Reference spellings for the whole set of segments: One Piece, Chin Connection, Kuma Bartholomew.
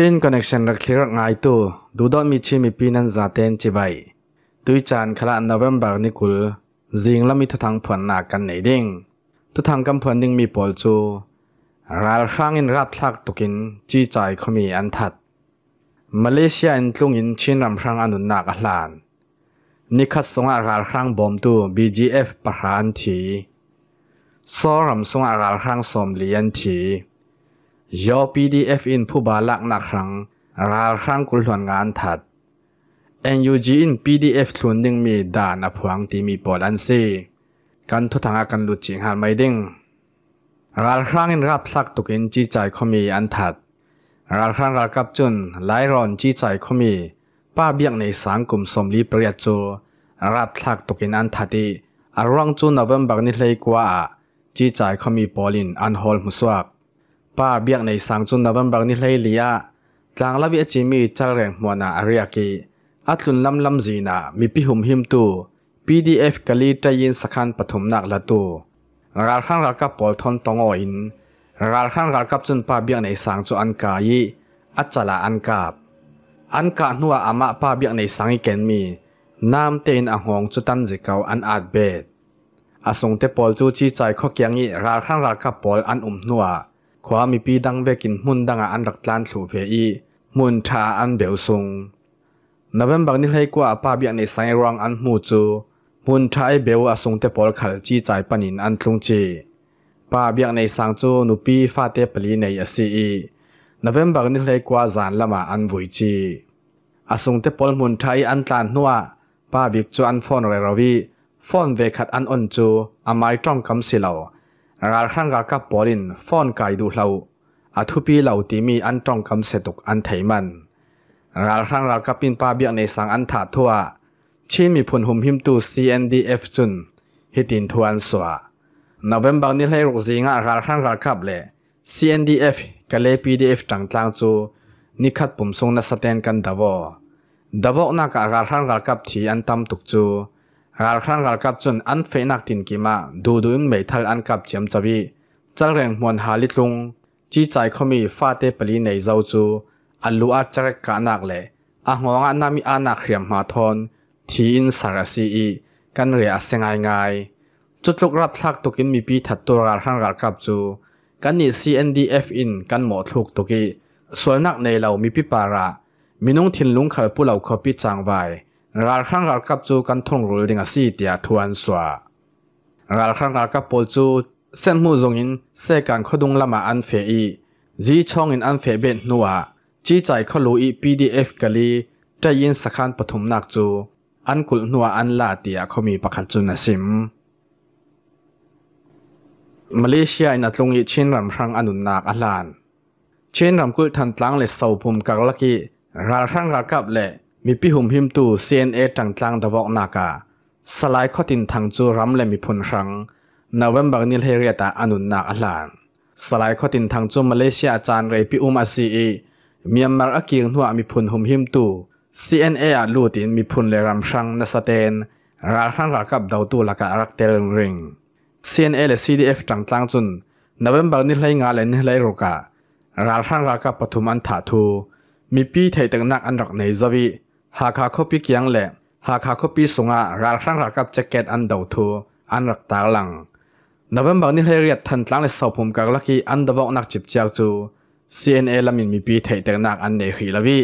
Chin connection ra clear ngai tu dudo mi chi mi pinan zaten chi bai tui chan khala November ni kul jing lami thang phon na kan nei ding tu thang kam phon ding mi pol chu ral hang in rap thak tukin chi chai khomi an that Malaysia in tlung in chin ram hang anun na ka hlan ni khat songa ral hang bom tu BGF pahan thi so ram songa ral hang som lian thi Yo PDF in ผู้บาลักนักครั้งราครั้งกุลหลวนงานถัด NUG in PDF ทวนหนึ่งมีด่านอภวังตีมีปอดันซีกันทุกทางอาการหลุดจิงหานไม่ดิ่งราครั้ง in รับสักตุกินจีจ่ายเขามีอันถัดราครั้งรากับจุนไลรอนจีจ่ายเขามีป้าเบียกในสังกลุ่มสมรีประหยัดจูราบสักตุกินอันถัดที่ร่างจู November นี่เลยกว่าจีจ่ายเขามีปอลินอันฮอลมุสวัก ป้าเบียกในสังจุน November นี่เลยเลียจางลับวิจิมีจักแรงหัวนาอาริยากีอัดลุนลำลำจีน่ะมีพิหุมหิมตู PDF กะลีใจยินสักขันปฐมนักละตูราลข้างรักกับปอลทอนตองอินราลข้างรักกับจุนป้าเบียกในสังจุนอันกายีอัจฉลาอันกาบอันกาหนัวอามาป้าเบียกในสังอีเกนมีน้ำเตนอ่างหงจุตันจิเกาอันอาจเบดอสงเตปอลจูจีใจข้อเกียงนี้ราลข้างรักกับปอลอันอุ่มหนัว ความมีปีดังเวกินมุนดังอันดักลานถูเฟอีมุนทาอันเบลซุง November นี่เลยกว่าป้าเบียกในสายรองอันมูจูมุนทาไอเบลอสงเตปอลขัดจีใจปนินอันทงจีป้าเบียกในสางจูนุปีฟาเตปลีในอสี November นี่เลยกว่าจานละมาอันวุยจีอสงเตปอลมุนทาอันตานนัวป้าเบียกจูอันฟอนอะไรเราวีฟอนเวขัดอันอ่อนจูอามายจ้องคำสิเหล่าราลข้างรักกับปอลินฟอนไกดูเหล่า อาทุปีเหล่าตีมีอันตรงคำเสตุกอันไถมันราลข้างราลกับปินป้าเบียกในสังอันถาทัวชีมีผลหุ่มหิมตู CNDF จุนฮิตินทวนสวาโนเวมเบอร์นี้เลยรกจีงะราลข้างราลกับเลย CNDF กับเลย PDF ต่างๆจูนี่ขัดปุ่มทรงนัสแตนกันดาวดาวนักราลข้างราลกับทีอันตำตุกจูราลข้างราลกับจุนอันเฟนักตินกิมาดูดูอินเมทัลอันกับเจียมจวีจักแรงมวลหาลิตรง จีใจเขามีฟาเตปลีในเจ้าจูอันลัวจักรกาหนักเลยอาหงอันนั้นมีอาหนักเขียมหาทอนทีอินสารสีกันเรียกเสียงง่ายๆจุดลุกรับทักตุกินมีปีถัดตัวราลข้างราลกับจูกันนี่ CNDF อินกันหมดถูกตุกิส่วนนักในเรามีปีปาระมีน้องทินลุงขับปุเหล่าขอปิดจางไว้ราลข้างราลกับจูกันทงรูดิงอาสีเตียทวนสวาราลข้างราลกับจู เส้นมูจงอินเสกันขดุงละมาอันเฟอีจีช่องอินอันเฟเบนนัวจีใจเขาลุย PDF กะลีใจยินสักขันปฐมนักจูอันกุลนัวอันลาเตียเขามีประคันจุนสิมมาเลเซียอินอัตลงอิชินรำครังอันนุนนักอัลลันเชนรำกุลทันตลังเลสเซาพุมกักลักกีราลข้างราลกับเละมีพิหุมหิมตู CNAต่างๆดาวกนักะสลายข้อตินทางจูรำเละมีพุนรัง November นี่เลยเรียตาอนุนนักหลานสลายข้อตินทางจุมมาเลเซียอาจารย์เรย์พิอุมอาซีเมียนมาอักเกียงหัวมีพุนหุมหิมตู CNA อาลูตินมีพุนเลรำชังนัสเตนราลข้างราลกับดาวตูลักกะรักเตลริง CNA และ CDF ต่างๆจุน November นี่เลยงาเลนี่เลยโรกะราลข้างราลกับปฐุมอันถาทูมีปีไทยต่างนักอันดักในซาวีหาคาคอปีเกียงแหละหาคาคอปีสงะราลข้างราลกับแจ็คเก็ตอันเดาทู อันรักตาหลัง November นี่เลยเรียกทันตั้งในเสาผมกักลักกี้อันดับนักจิบจากจู CNA ละมินมีปีไทยแต่งนักอันเดรีละวิ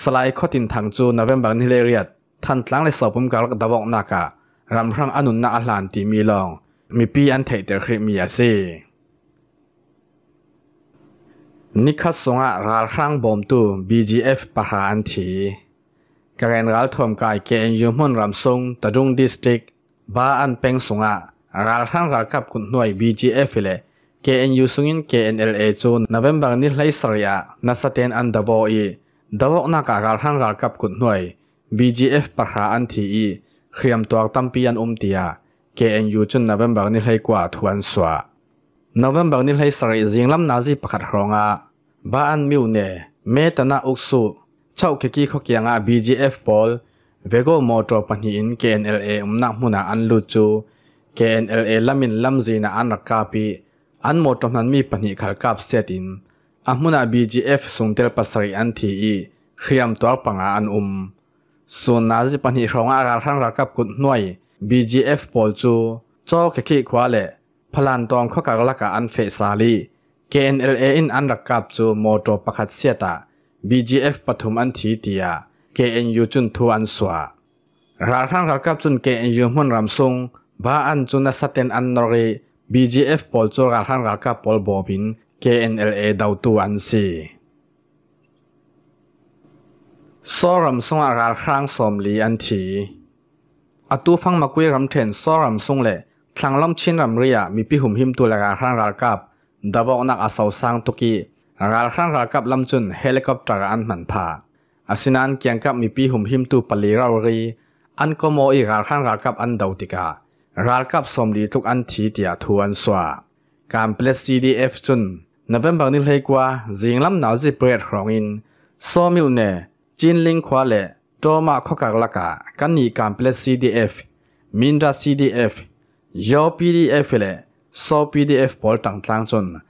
สไลข้อตินทางจู November นี่เลยเรียกทันตั้งในเสาผมกักดับนักรำพรังอันนุนนักอัลลันตีมีลองมีปีอันไทยแต่คริมียาซีนิคัสสงะราลข้างบอมตู BGF ปะหาอันทีการรัลทอมกาย KNU มุ่นรำทรงตะดุง District บ้านอันเป่งสงะ ราลข้างราลกับคุณหน่วย BGF เลย KNU สุงิน KNLA จู November นี่เลยสระนัสเตนอันดาวอีดาวนักราลข้างราลกับคุณหน่วย BGF ปะหาอันทีเขียมตัวตั้มปีอันอุมเตีย KNU จุน November นี่เลยกว่าทวนสวะ November นี่เลยสระยิงลำนาจีประคัดรองะ บ้านมิวเน่เมตนาอุกสุเจ้าเกกี้เขาเกียงะ BGF บอล เวโกโมโตรปัญหิน KNLA อุ้มนักมุนาอันลุจู KNLA ละมินลำจีน่ะอันรักกาปีอันหมดตรงนั้นมีปัญหาขัดกับเสียดิน Ahmuna BGF sungtel pasari anti i khiam tuak panga an So nazi pani ronga agarang rakap kut noi BGF polju cho keki kwale palan tong khokaglaka an fe sali KNLA in an rakap chu moto pakhat siata BGF pathum an thi tia KNU chun thu an swa Rarang rakap chun KNU mon ramsung ba an chuna saten an nori BGF polju rarang rakap pol bobin KNLA dau tu an si Soram song agar khang som li an thi Atu fang makui ram ten soram song le Thlanglam chin ram ria mi pi hum him tu la gar khang ral kap Dabok nak asaw sang tuki Ral khang ral kap lam chun helicopter an man pha Asinan kiang kap mi pi hum him tu pali raw ri An ko mo i ral khang ral kap an dau tika Ral kap som li tuk an thi tia thu an swa Kam ples CDF chun November ni lhe kwa Zing lam nao zi pret rong in So miu ne Jin Ling Kwa le Toma Kokaglaka Kani Kample CDF Mindra CDF Yo PDF le So PDF Pol Tang Tlang Chun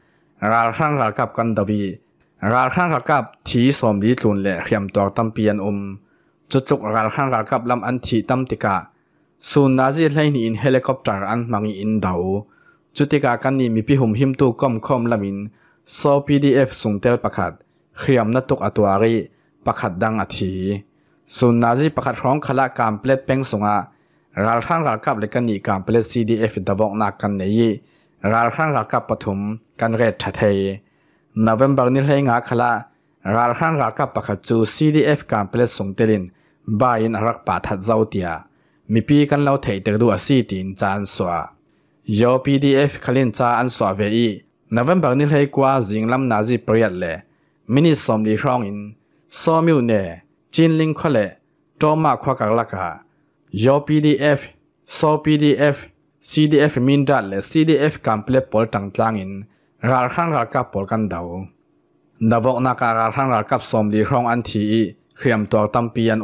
Ral Khang Rakap Kan Dabi Ral Khang Rakap Thi Som Li Tlun le Khiam Tor Tam Pian Chutluk Ral Khang Rakap Lam An Thi Tam Tika Sun Nazi Laini in Helicopter An Mangi In Dau Chutika Kani Mipi Hum Him Tu Kom Kom Lamin So PDF Sung Tel Pakhat Khiam Natuk Atuari Pakat dang ati So nazi pakat rong khala kamplet peng songa Ral khang ral kap lekani kamplet CDF dabok nak kan nei Ral khang ral kap pathum kan ret thathei November ni hlenga khala Ral khang ral kap pakhat chu CDF kamplet songtelin ba in rak pa that zautia mipi kan lau thei ter du asi tin chan swa Yo PDF khalin cha an swa ve i November ni hlei kwa jinglam nazi priat le mini somli rong in So miu ne Jin Ling Kwa le Toma Kokaglaka Yo PDF So PDF CDF Mindra le CDF Kample Pol Tang Tlang in Ral Khang Ral Kap Pol Kan Dau Davok Naka Ral Khang Ral Kap Som Li Rong An Thi Khiam Tuak Tam Pian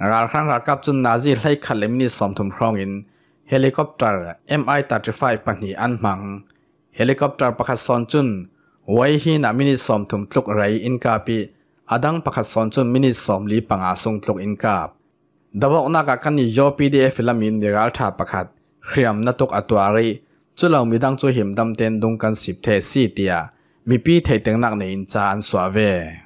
Ral Khang Ral Kap Chun Nazi Hlai Khat le Mini Som Thum Rong in Helicopter MI-35 Pani An Mang Helicopter Pakhat Son Chun Wai Hi Na Mini Som Thum Tluk Rai In Kapi Adang pakat son chun mini som li panga sung tluk in kap. Dabok naka kani yo PDF lamin viral tha pakat. Khiam natuk atuari. Chulaw midang chu him dam ten dung kan sip the si tia. Mipi thay teng nak ne in cha an swa ve.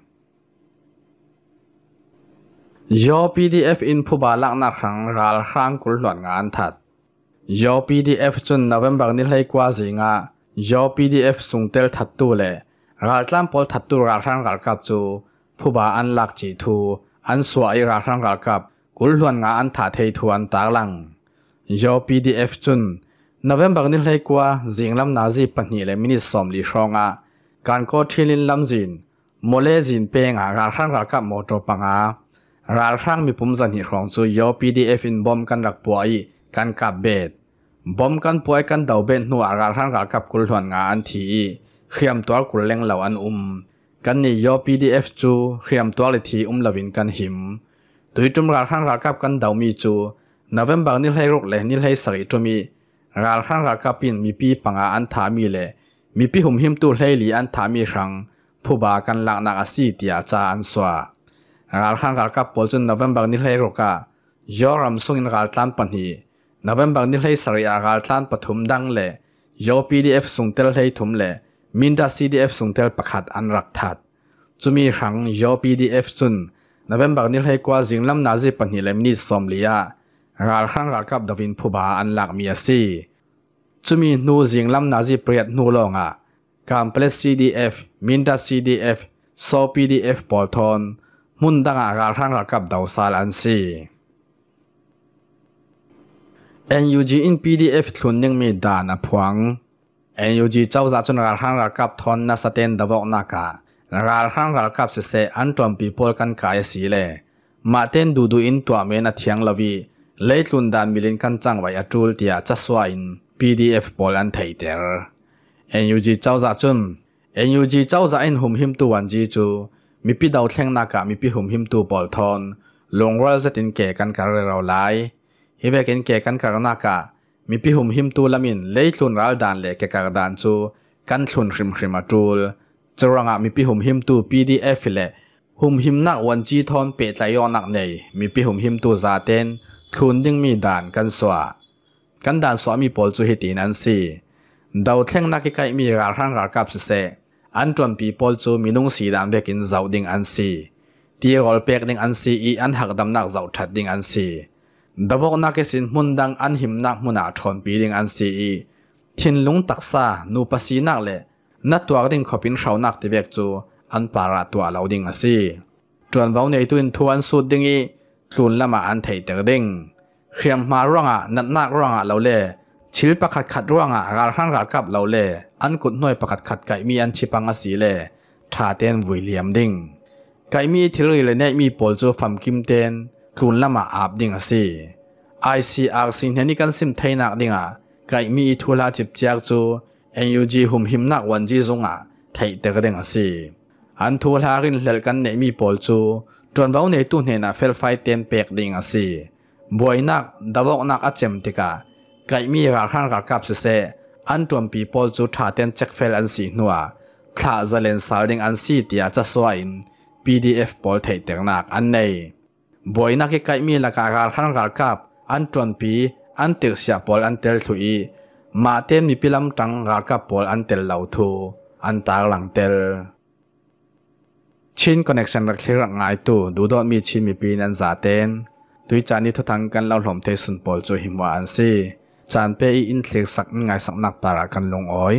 Yo PDF in phuba lak na khang ral khang kul lon nga an that. Yo PDF chun November ni hlei kwa zi nga. Yo PDF sung tel that tu le. Ral tlam pol that tu ral khang ral kap chu. ผู้บาอันลักจีทูอันสวายราคางรากับกุลหวนงาอันถาเททวนตาลังยอ PDF จุนนเวมบังนิลเลยกว่าจิงลำนาจีปัญหาและมินิสอมลีชองะการก่อที่ลินลำจินโมเลจินเปงอาราคางรากับโมโตปังอาราคางมีปุ่มสันหิของจูยอ PDF อินบอมกันรักป่วยกันกับเบ็ดบอมกันป่วยกันเดาเบ็ดนัวราคางรากับกุลหวนงาอันทีเขียมตัวกุลเลงเหล่าอันกันนี่ยอ PDF จูเขียมตัวเลทีลวินกันหิมตุยจุมราข้างรากับกันดาวมีจูนเวมบางนิลให้รกเลนิลให้สริจมีราข้างรากับปินมีปีปังอาอันถามีเลมีปีหุมหิมตูให้ลีอันถามีครั้งผู้บากันหลักนักอาศีเตียจาอันสวาราข้างรากับปอลจนนเวมบางนิลให้รกะยอรำส่งอินราตานปันหีนเวมบางนิลให้สริอาราตานปฐุมดังเลยอ PDF ส่งเตลให้ถุมเลมินดา CDF ส่งเตลประคัดอันรักทัดจุมีครั้งยอ PDF จุนนเวมบังนิลให้กว่าจิงลำนาจีปัญหาเลมนิสอมเลียราครั้งรากับดวินผู้บาอันหลักมีสีจุมีนูจิงลำนาจีเปรียดนูลงะการเปล CDF มินดา CDF โซ PDF ปอลทอนมุนดังอาราครั้งรากับดาวซาลันซี NUG in PDF ทุนยังมีด่านอพวังNUG เจ้าจัดจนราคางรากับทอนนัสเตนดาวกนักะราคางรากับเสะอันตรมปีพอลกันกายสีเลมาเตนดูดูอินตัวเมนัดเทียงลวีเล่ลุนดานมิลินกันจังไว้อจูลเตียจัสวาอิน PDF พอลันไทเตอร์ NUG เจ้าจัดจน NUG เจ้าจัดอินหุ่มหิมตัววันจีจูมีปีดาวเทียงนักะมีปีหุ่มหิมตัวบอลทอนลงรัลจะตินเกะกันการเราไล่ฮิเวกินเกะกันการนักะมีพิหุมหิมตูลามินเล่ยลุนรัลดานเล่แกการดานจูกันลุนริมริมาจูล จะรังอ่ะมีพิหุมหิมตัว PDF เละหุมหิมนักวันจีทอนเปใจยอนักในมีพิหุมหิมตัวซาเต้นทุนยังมีด่านกันสวะกันด่านสวะมีปอลจุหิตินันสีดาวเท่งนักไก่มีราคารกับเสอันจวนปีปอลจูมีนุ่งสีดำเบกินเจ้าดิ่งอันสีที่รอลเปกดิ่งอันสีอีอันหักดำนักเจ้าถัดดิ่งอันสีดาวพวกนักสินมุนดังอันหิมนักมุนาชนปีดิ่งอันสีอีทิ้นลุงตักซานูปสีนักเละนัดตัวดิ่งขบินชาวนักที่เบกจูอันปาราตัวเราดิ่งอันสีจวนวันในตุนทวนสุดดิ่งอีคลุนละมาอันไทยเตอร์ดิ่งเขียมมาร่างอ่ะนัดนักร่างอ่ะเราเล่ชีวิตประคัดขัดร่วงอ่ะราคารกับเราเล่อันกุดน้อยประคัดขัดไก่มีอันชิปังสีเล่ชาเต้นวุยเหลี่ยมดิ่งไก่มีที่เลยเนี่ยมีโปรโจฟัมกิมเต้นคลุนละมาอาบดิ่งสิไอซีอาร์สินเฮนิกันซิมไทยนักดิ่งอ่ะไก่มีทุลาจิบจากจูเอ็นยูจีหุ่มหิมนักวันจีซงอ่ะไทยเตะดิ่งสิอันทุลารินเหลกันเนี่ยมีโปรโจจนวันในตู้เนี่ยน่ะเฟลไฟเต้นเปกดิ่งสิบวยนักดาวนักอัจฉริยะไก่มีราคารกับเสอันจวนปีโปลจูท่าเต้นเช็คเฟลอันสีนัวท่าจะเล่นสาวดิ่งอันสีที่อาจจะสวยน PDF โปลไทยเตงนักอันในบอยนักไก่มีราคารกับอันจวนปีอันเติร์เสียโปลอันเตลถุยมาเต้นมีพิลัมตังราคาโปลอันเตลเหล่าทูอันตาหลังเตลชินคอนเนคชั่นรักเชื่อง่ายตัวดูดอมีชินมีปีนันซาเต้นตุยจานิทุทังกันเล่าหลอมเทสุนโปลจูหิมวาอันสีจานเปอินเทลสักง่ายสักนักปารากันลงอ้อย